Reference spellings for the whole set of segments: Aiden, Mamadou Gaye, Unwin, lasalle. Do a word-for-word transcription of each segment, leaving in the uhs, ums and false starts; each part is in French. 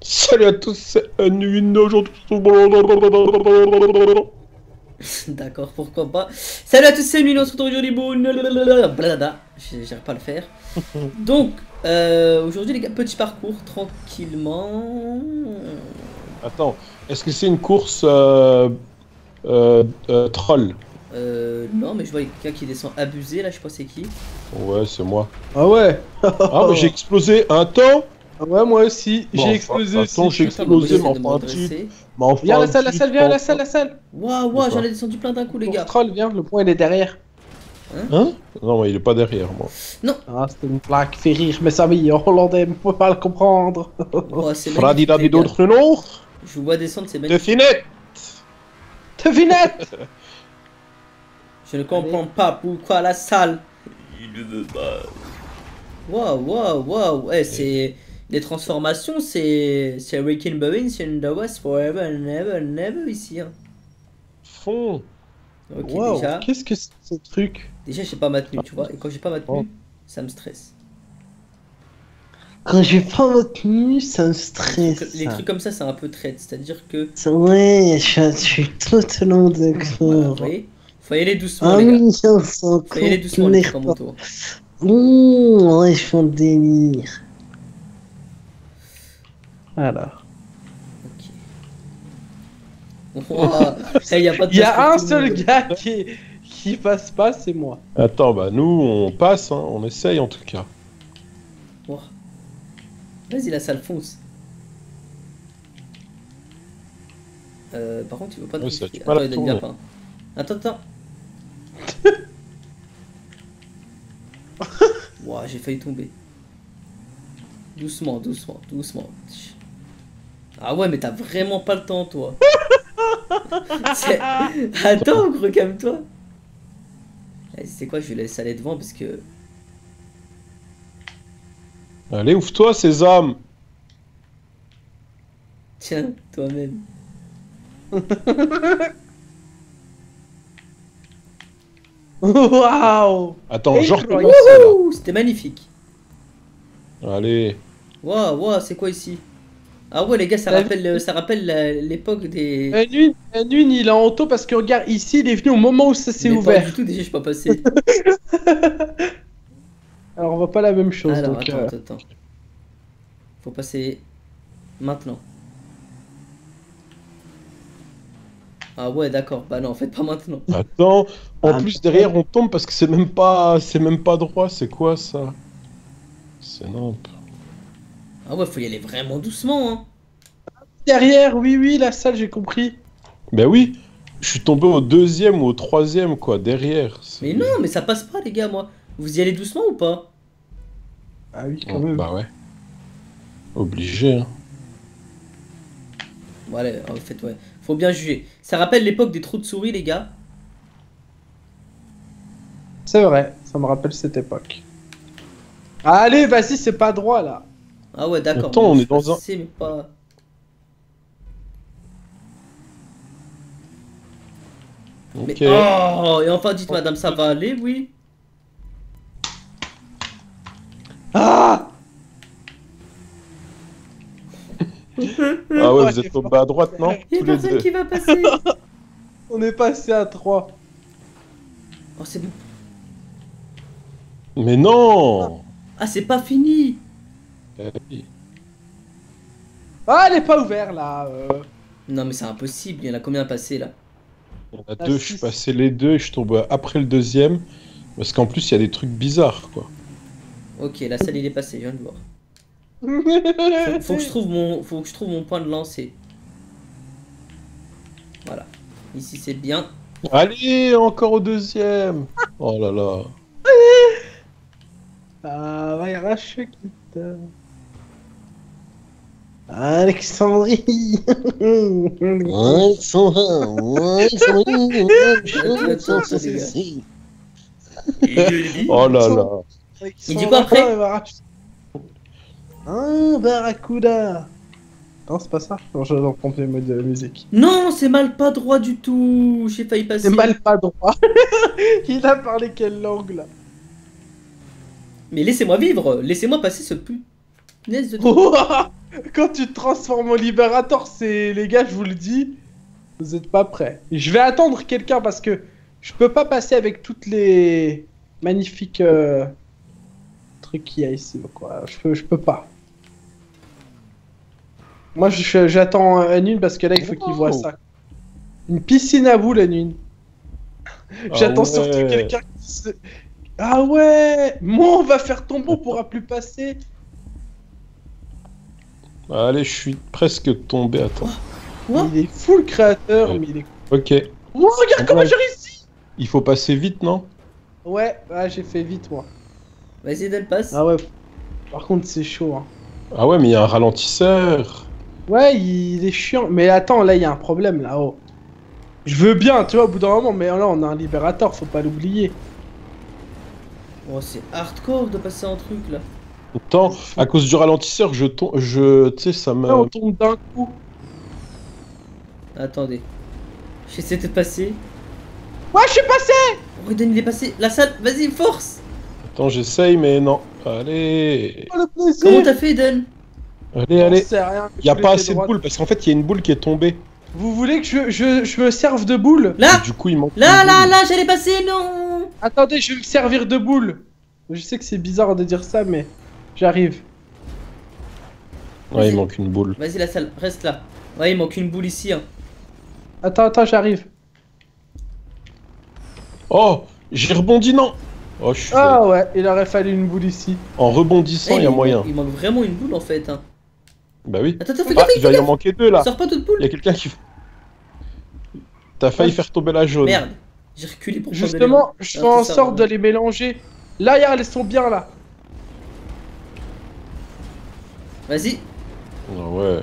Salut à tous, c'est Unwin aujourd'hui. D'accord, pourquoi pas. Salut à tous, c'est Unwin, on se retrouve aujourd'hui. Blablabla, j'arrive pas à le faire. Donc, euh, aujourd'hui les gars, petit parcours, tranquillement. Attends, est-ce que c'est une course euh, euh, euh, troll? Euh, non, mais je vois quelqu'un qui descend abusé là, je sais pas c'est qui. Ouais, c'est moi. Ah ouais. Ah, mais j'ai explosé un temps. Ouais, moi aussi, bon, j'ai explosé aussi. Attends, j'ai explosé, m'en prends un petit. Viens, la salle, la salle, viens, la salle, la salle. Waouh, waouh, j'en ai descendu plein d'un coup, les gars. Troll, viens, le point il est derrière. Hein, hein? Non, il est pas derrière, moi. Non. Ah, c'était une plaque, fait rire, mes amis, en hollandais, on peut pas le comprendre. Oh, c'est magnifique. D'autres noms. Je vous vois descendre, c'est magnifique. Devinette. Devinette. Je ne comprends pas pourquoi la salle. Il veut pas. Waouh, waouh, waouh, ouais, c'est. Les transformations, c'est Hurricane Boeing, c'est in the West forever and never and never ici. Hein. Fond. Ok, wow, déjà. Qu'est-ce que c'est ce truc? Déjà, j'ai pas ma tenue, tu vois. Et quand j'ai pas ma tenue, oh, ça me stresse. Quand j'ai pas ma tenue, ça me stresse. Les trucs, les trucs comme ça, c'est un peu traite. C'est-à-dire que. Ouais, je suis totalement d'accord. Voilà, faut y aller doucement, ah, les gars. Bien, faut y aller doucement, les gars, mon tour. Ouh, ouais, je fais un délire. Alors. Ok. Il y a, pas de y a un seul monde. Gars qui, qui passe pas, c'est moi. Attends, bah nous on passe, hein, on essaye en tout cas. Oh. Vas-y, la salle fonce. Euh, par contre, tu veux pas. Ouais, ça, tu attends, il gaffe, hein. Attends, attends. Ouah, j'ai failli tomber. Doucement, doucement, doucement. Ah ouais, mais t'as vraiment pas le temps, toi. Attends, gros, calme-toi. Vas-y, c'est quoi, je vais laisser aller devant parce que. Allez, ouvre-toi, sésame. Tiens, toi-même. Waouh! Attends, genre. C'était magnifique. Allez. Waouh, waouh, c'est quoi ici? Ah ouais, les gars, ça rappelle, ça rappelle l'époque des. Unwin, Unwin, il est en auto parce que regarde, ici, il est venu au moment où ça s'est ouvert. Pas du tout, déjà, je suis pas passé. Alors, on voit pas la même chose. Alors, donc, attends, euh... attends, attends. Faut passer maintenant. Ah ouais, d'accord. Bah non, en fait, pas maintenant. Attends. En ah, plus, derrière, on tombe parce que c'est même pas, c'est même pas droit. C'est quoi ça? C'est énorme. Ah ouais, faut y aller vraiment doucement, hein. Derrière, oui, oui, la salle, j'ai compris. Ben oui, je suis tombé au deuxième ou au troisième, quoi, derrière. Mais non, mais ça passe pas, les gars, moi. Vous y allez doucement ou pas? Ah oui, quand oh, même. Bah ouais. Obligé, hein. Bon, allez, en fait, ouais. Faut bien juger. Ça rappelle l'époque des trous de souris, les gars. C'est vrai, ça me rappelle cette époque. Allez, vas-y, c'est pas droit là. Ah ouais, d'accord. Attends, on est dans un. Mais pas... Ok. Mais... Oh, et enfin, dites madame, ça va aller, oui. Ah. Ah ouais, vous êtes tombé à droite, non? Il y a personne qui va passer. On est passé à trois. Oh, c'est bon. Mais non. Ah, c'est pas fini! Ah, elle est pas ouverte là! Euh... Non, mais c'est impossible, il y en a combien à passer là? Il y en a ah, deux, six. Je suis passé les deux et je tombe après le deuxième. Parce qu'en plus, il y a des trucs bizarres quoi. Ok, la salle il est passée, je viens de voir. faut, faut, que je trouve mon, faut que je trouve mon point de lancer. Voilà, ici c'est bien. Allez, encore au deuxième! Oh là là! Ah, va y arracher, quitte. Alexandrie. Alexandrie. Oh là là. Il dit quoi après? Un barracuda. Non, c'est pas ça. Non, je dois prendre les modes de la musique. Non, c'est mal pas droit du tout. J'ai failli passer. C'est mal pas droit. Il a parlé quelle langue là? Mais laissez-moi vivre, laissez-moi passer ce punaise de... Quand tu te transformes en libérateur, c'est... Les gars, je vous le dis, vous êtes pas prêts. Je vais attendre quelqu'un parce que je peux pas passer avec toutes les magnifiques euh... trucs qu'il y a ici. Quoi. Je, peux... je peux pas. Moi, j'attends je... Unwin parce que là, il faut qu'il voit ça. Une piscine à boules, Unwin. J'attends ah ouais. surtout quelqu'un qui se... Ah ouais, moi on va faire tomber, on pourra plus passer. Allez, je suis presque tombé, attends. Quoi il est fou le créateur, ouais. mais il est... Ok. Oh, regarde comment j'ai réussi. Il faut passer vite, non? Ouais, ouais j'ai fait vite, moi. Vas-y, Del, passe. Ah ouais, par contre, c'est chaud. Hein. Ah ouais, mais il y a un ralentisseur. Ouais, il est chiant. Mais attends, là, il y a un problème, là-haut. Je veux bien, tu vois, au bout d'un moment, mais là, on a un libérateur, faut pas l'oublier. Oh, c'est hardcore de passer un truc, là. Pourtant, à cause du ralentisseur, je tombe... Je... Tu sais, ça me... On tombe d'un coup. Attendez. J'essaie de passer. Ouais, je suis passé. Redonne, il est passé. La salle, vas-y, force. Attends, j'essaye, mais non. Allez. Oh, le plaisir. Comment t'as fait, Eden? Allez, allez. Il n'y a pas assez de boules, parce qu'en fait, il y a une boule qui est tombée. Vous voulez que je, je, je me serve de boule? Là. Et du coup, il manque. Là, là, là, j'allais passer, non. Attendez, je vais me servir de boule. Je sais que c'est bizarre de dire ça, mais... J'arrive. Ouais, il manque une boule. Vas-y, la salle, reste là. Ouais, il manque une boule ici. Hein. Attends, attends, j'arrive. Oh, j'ai rebondi, non. Oh, je suis... Ah ouais, il aurait fallu une boule ici. En rebondissant, hey, il y a moyen. Il manque vraiment une boule en fait. Hein. Bah oui. Attends, attends, fais gaffe, ah, il va y en manquer deux là. Sors pas toute boule. Il y a quelqu'un qui... T'as failli ouais. faire tomber la jaune. Merde, j'ai reculé pour... Justement, je fais en sorte de les mélanger. Là, regarde, elles sont bien là. Vas-y. Oh ouais.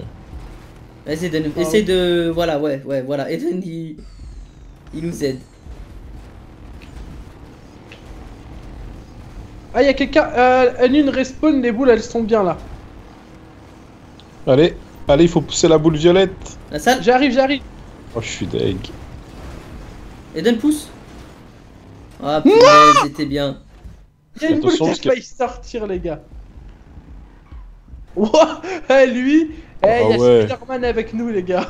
Vas-y Eden, oh. essaye de... Voilà, ouais, ouais, voilà. Eden, il... il nous aide. Ah, y'a quelqu'un... Euh, une respawn, les boules, elles sont bien, là. Allez, allez, il faut pousser la boule violette. La salle. J'arrive, j'arrive. Oh, je suis deg. Eden, pousse. Ah, putain, c'était bien. Y'a une boule qui a failli sortir, les gars. Wouah, hey, lui, il hey, ah, y a ouais. Spider-Man avec nous, les gars.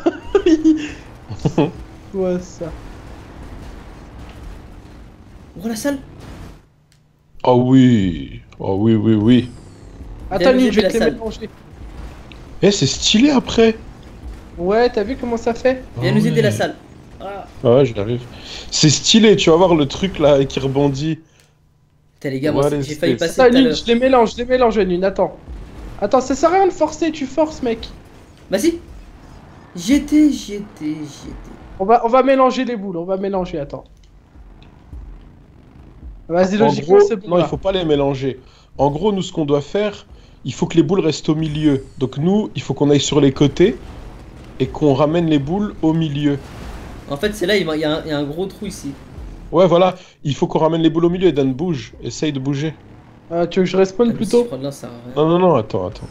Quoi ça? Oh, la salle. Oh oui. Oh oui, oui, oui. Attends, lui, je vais te les mélanger. Eh, c'est stylé après. Ouais, t'as vu comment ça fait? Viens nous aider la salle. Ah ouais, j'arrive. C'est stylé, tu vas voir le truc là qui rebondit. Putain, les gars, moi j'ai failli passer. Attends, Lune, je les mélange, je les mélange, Lune, attends. Attends, ça sert à rien de forcer, tu forces, mec. Vas-y. J'y étais, j'y étais, j'y étais. On va, on va mélanger les boules, on va mélanger, attends. Vas-y, logiquement, c'est bon. Non, il faut pas les mélanger. En gros, nous, ce qu'on doit faire, il faut que les boules restent au milieu. Donc nous, il faut qu'on aille sur les côtés et qu'on ramène les boules au milieu. En fait, c'est là, il y, y a un gros trou ici. Ouais, voilà. Il faut qu'on ramène les boules au milieu. Eden, bouge. Essaye de bouger. Euh, tu veux que je respawn plutôt? Non, non, non, attends, attends.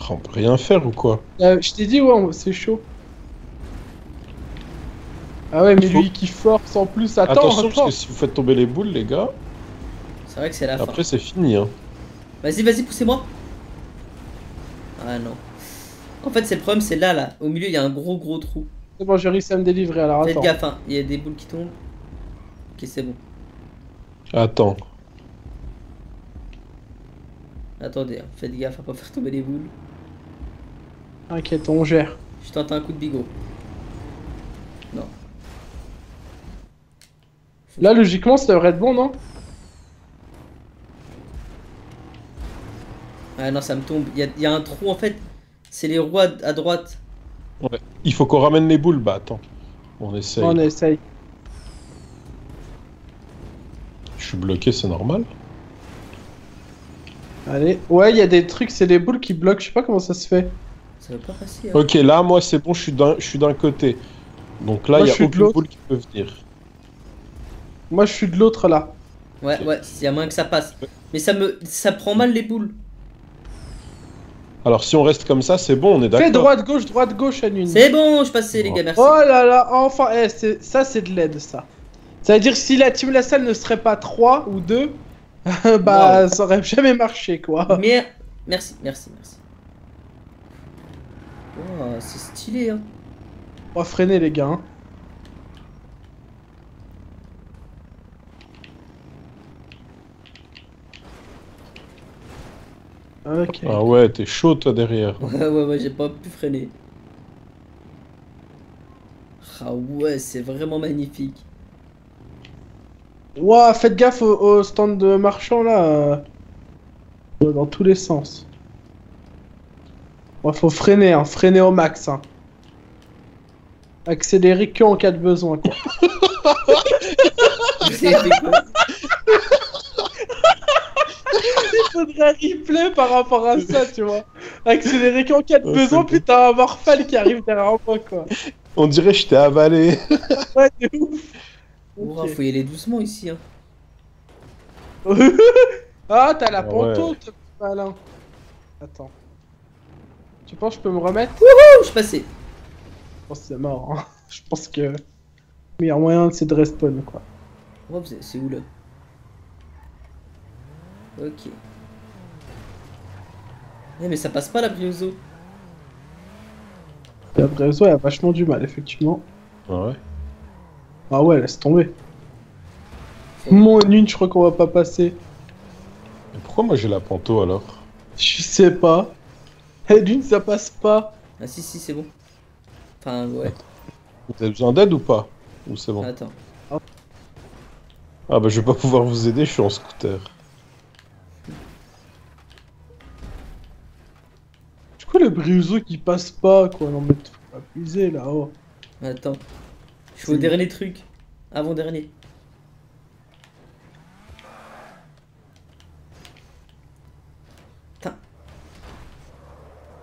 Oh, on peut rien faire ou quoi? euh, Je t'ai dit, ouais, c'est chaud. Ah ouais, mais faut... lui qui force en plus, attends. Attention, attends. Parce que si vous faites tomber les boules, les gars... C'est vrai que c'est la après, fin. Après, c'est fini, hein. Vas-y, vas-y, poussez-moi. Ah non. En fait, c'est le problème, c'est là, là. Au milieu, il y a un gros, gros trou. C'est bon, j'ai réussi à me délivrer, alors attends. Faites gaffe, hein. Il y a des boules qui tombent. Ok, c'est bon. Attends. Attendez, hein. Faites gaffe à pas faire tomber les boules. T'inquiète, on gère. Je tente un coup de bigot. Non. Là, logiquement, ça devrait être bon, non? Ah non, ça me tombe. Il y, y a un trou, en fait. C'est les roues à, à droite. Ouais. Il faut qu'on ramène les boules. Bah, attends. On essaye. On essaye. Je suis bloqué, c'est normal. Allez. Ouais, il y a des trucs, c'est les boules qui bloquent. Je sais pas comment ça se fait. Ça va pas passer. Hein. Ok, là, moi, c'est bon, je suis d'un côté. Donc là, il y a aucune boule qui peut venir. Moi, je suis de l'autre là. Ouais, okay. ouais, il y a moyen que ça passe. Mais ça me, ça prend mal les boules. Alors si on reste comme ça, c'est bon, on est d'accord. Fais droite, gauche, droite, gauche, Unwin. C'est bon, je passais les gars, merci. Oh là là, enfin, eh, ça c'est de l'aide, ça. Ça veut dire si la team La Salle ne serait pas trois ou deux, bah wow. ça aurait jamais marché quoi. Mais... Merci, merci, merci. Oh, c'est stylé, hein. On va freiner, les gars. Hein. Okay. Ah ouais, t'es chaud, toi, derrière. Ouais, ouais, ouais, j'ai pas pu freiner. Ah ouais, c'est vraiment magnifique. Ouah, wow, faites gaffe au, au stand de marchand, là. Dans tous les sens. Ouais, faut freiner, hein, freiner au max. Hein. Accélérer que en cas de besoin, quoi. Il faudrait un replay par rapport à ça, tu vois. Accélérer qu'en cas de besoin, puis t'as un morphal qui arrive derrière moi, quoi. On dirait que je t'ai avalé. Ouais, t'es ouf. Ouah, okay. Faut y aller doucement ici, hein. Ah, t'as la pantoute, ouais. Malin. Attends. Tu penses que je peux me remettre? Wouhou, je suis passé. Je pense que c'est mort, hein. Je pense que le meilleur moyen, c'est de respawn, quoi. Oh, c'est où, là? Ok. Eh, mais ça passe pas, la Briozo. La Briozo, elle a vachement du mal, effectivement. Ah ouais? Ah ouais, laisse tomber. Mon une, je crois qu'on va pas passer. Mais pourquoi moi j'ai la panto alors? Je sais pas. Et d'une, ça passe pas. Ah si, si, c'est bon. Enfin, ouais. Vous avez besoin d'aide ou pas? Ou c'est bon? Attends. Oh. Ah bah je vais pas pouvoir vous aider, je suis en scooter. Du coup, le Briozo qui passe pas, quoi. Non mais faut abuser là-haut. Attends. Je suis au dernier truc. Avant-dernier. Putain.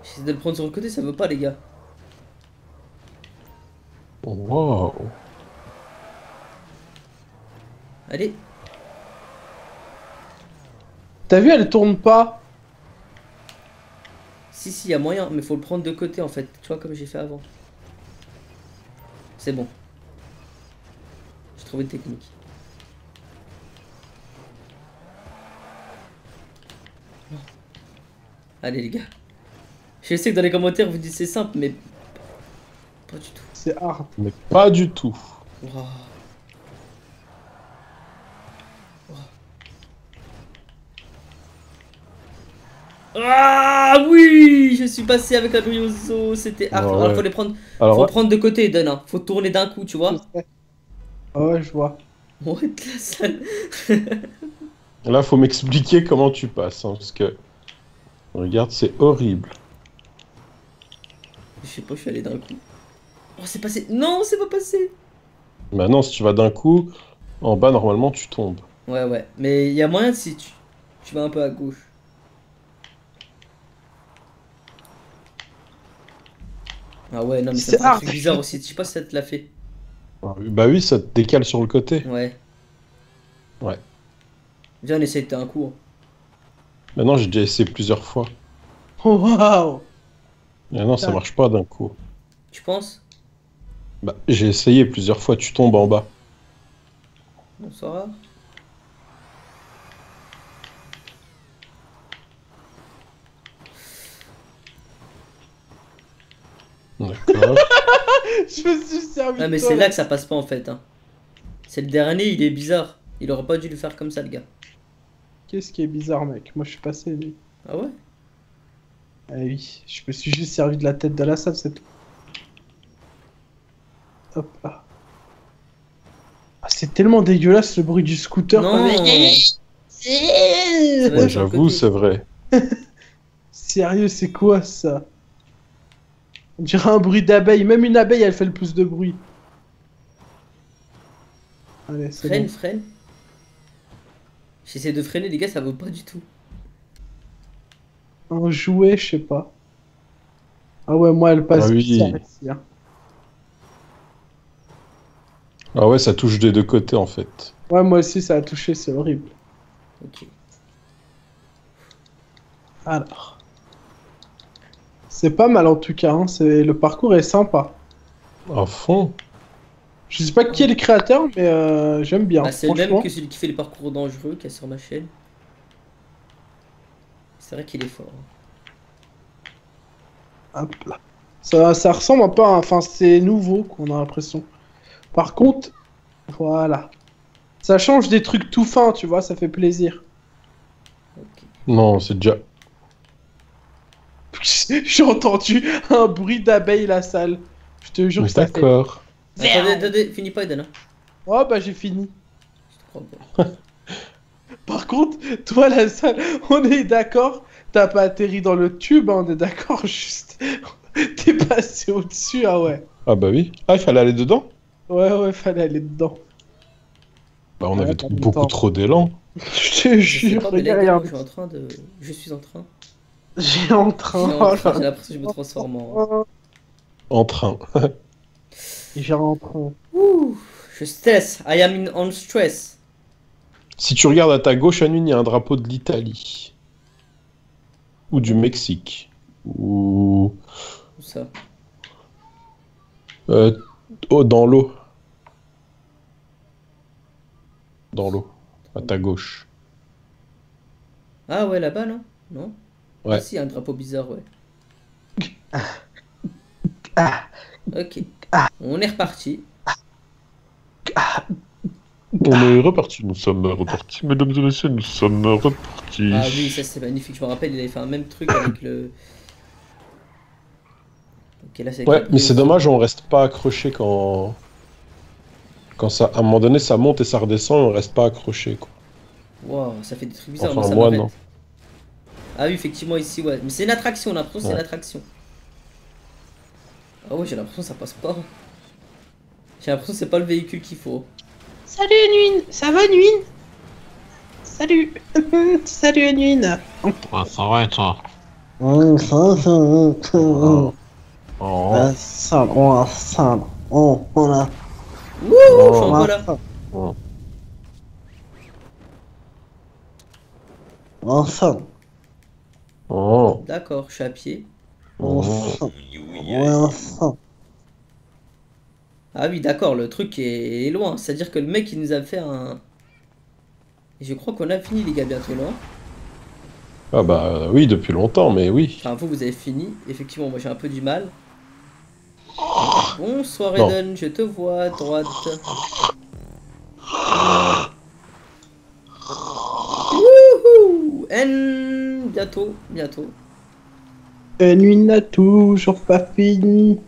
J'essaie de le prendre sur le côté, ça veut pas, les gars. Oh, wow. Allez. T'as vu, elle tourne pas. Si, si, y a moyen, mais faut le prendre de côté en fait. Tu vois, comme j'ai fait avant. C'est bon. Une technique. Non. Allez les gars. Je sais que dans les commentaires vous dites c'est simple mais pas du tout. C'est hard mais pas du tout. Wow. Wow. Ah oui, je suis passé avec la Briozo, c'était hard. Ouais, ouais. Alors faut les prendre, alors, faut ouais. prendre de côté, donne un, faut tourner d'un coup, tu vois. Ah ouais, je vois. What la salle. Là, faut m'expliquer comment tu passes, hein, parce que... Regarde, c'est horrible. Je sais pas, je suis allé d'un coup. Oh, c'est passé. Non, c'est pas passé. Bah non, si tu vas d'un coup, en bas, normalement, tu tombes. Ouais, ouais. Mais il y a moyen si tu... tu vas un peu à gauche. Ah ouais, non, mais c'est un truc bizarre aussi. Je sais pas si ça te l'a fait. Bah oui, ça te décale sur le côté. Ouais. Ouais. Viens, on essaye de faire un coup. Bah non, j'ai déjà essayé plusieurs fois. Oh, waouh! Mais non, ça marche pas d'un coup. Tu penses? Bah, j'ai essayé plusieurs fois, tu tombes en bas. Bon, ça va. D'accord. Je me suis servi. Ah mais c'est là que ça passe pas en fait. Hein. C'est le dernier, il est bizarre. Il aurait pas dû le faire comme ça, le gars. Qu'est-ce qui est bizarre, mec? Moi je suis passé. Mais... Ah ouais? Ah oui, je me suis juste servi de la tête de la salle, c'est tout. Hop là. Ah, c'est tellement dégueulasse le bruit du scooter. Non. Ouais, j'avoue, c'est vrai. Sérieux, c'est quoi ça? On dirait un bruit d'abeille, même une abeille elle fait le plus de bruit. Allez, c'est freine, bon. freine. J'essaie de freiner, les gars, ça vaut pas du tout. Un jouet, je sais pas. Ah ouais, moi elle passe. Ah oui. Ici, hein. Ah ouais, ça touche des deux côtés en fait. Ouais, moi aussi ça a touché, c'est horrible. Ok. Alors. C'est pas mal en tout cas, hein. Le parcours est sympa. À fond. Je sais pas qui est le créateur, mais euh, j'aime bien. Bah, c'est le même que celui qui fait les parcours dangereux, qui est sur ma chaîne. C'est vrai qu'il est fort. Hein. Hop là. Ça, ça ressemble un peu à... Enfin, c'est nouveau qu'on a l'impression. Par contre, voilà. Ça change des trucs tout fins, tu vois, ça fait plaisir. Okay. Non, c'est déjà... J'ai entendu un bruit d'abeille la salle. Je te jure que ça fait... D'accord. Attendez, finis pas, Eden. Oh, bah j'ai fini. Par contre, toi, la salle, on est d'accord, t'as pas atterri dans le tube, hein, on est d'accord, juste... T'es passé au-dessus, ah ouais. Ah bah oui. Ah, il fallait aller dedans? Ouais, ouais, il fallait aller dedans. Bah on ouais, avait beaucoup temps. trop d'élan. Je te jure, regarde. Je suis en train de... Je suis en train. J'ai en train. J'ai l'impression que je me transforme en... En train. J'ai en train. Ouh, je stress. I am in on stress. Si tu regardes à ta gauche, Unwin, il y a un drapeau de l'Italie. Ou du Mexique. Ou... Où ça? Euh... Oh, dans l'eau. Dans l'eau. À ta gauche. Ah ouais, là-bas, non? Non? Ouais. Ah si, un drapeau bizarre, ouais. Ok. On est reparti. On est reparti, nous sommes repartis. Mesdames et messieurs, nous sommes repartis. Ah oui, ça c'est magnifique. Je me rappelle, il avait fait un même truc avec le... Okay, là, ouais, mais c'est dommage, on reste pas accroché quand... Quand ça, à un moment donné, ça monte et ça redescend, on reste pas accroché, quoi. Wow, ça fait des trucs bizarres, enfin, moi, ça moi non. Ah oui, effectivement, ici, ouais. Mais c'est une attraction, l'impression, ouais. c'est une attraction. Ah ouais, j'ai l'impression que ça passe pas. J'ai l'impression que c'est pas le véhicule qu'il faut. Salut, Unwin. Ça va, Unwin? Salut. Salut, Unwin. Ah, ça va, et toi? Oh. Oh. La salle, on la salle, on, on la... Wouh, oh, je suis encore là. Oh. On salle. Oh. D'accord, je suis à pied. On salle. On salle. Ah oui, d'accord, le truc est loin. C'est-à-dire que le mec, il nous a fait un... Et je crois qu'on a fini, les gars, bientôt, loin. Ah bah oui, depuis longtemps, mais oui. Enfin, vous, vous avez fini. Effectivement, moi, j'ai un peu du mal. Bonsoir Eden, je te vois à droite. Wouhou! En... Bientôt, bientôt. Unwin n'a toujours pas fini.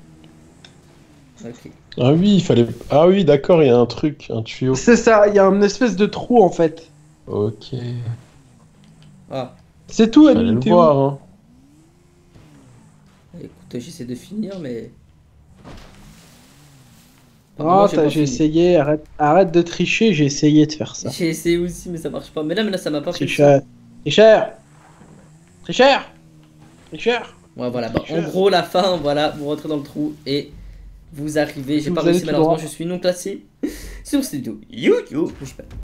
Ok. Ah oui, il fallait... Ah oui, d'accord, il y a un truc, un tuyau. C'est ça, il y a une espèce de trou en fait. Ok. Ah. C'est tout, Unwin, t'es où? Hein. Écoute, j'essaie de finir, mais... Ah, oh, j'ai essayé, arrête, arrête de tricher, j'ai essayé de faire ça. J'ai essayé aussi, mais ça marche pas. Mais là, mais là ça m'a pas pris. Tricheur. Tricheur. Tricheur. Tricheur. Ouais, voilà, bah, en gros, la fin, voilà, vous rentrez dans le trou et vous arrivez. J'ai pas réussi, malheureusement, droit. Je suis non classé sur Studio YouTube. Je sais pas.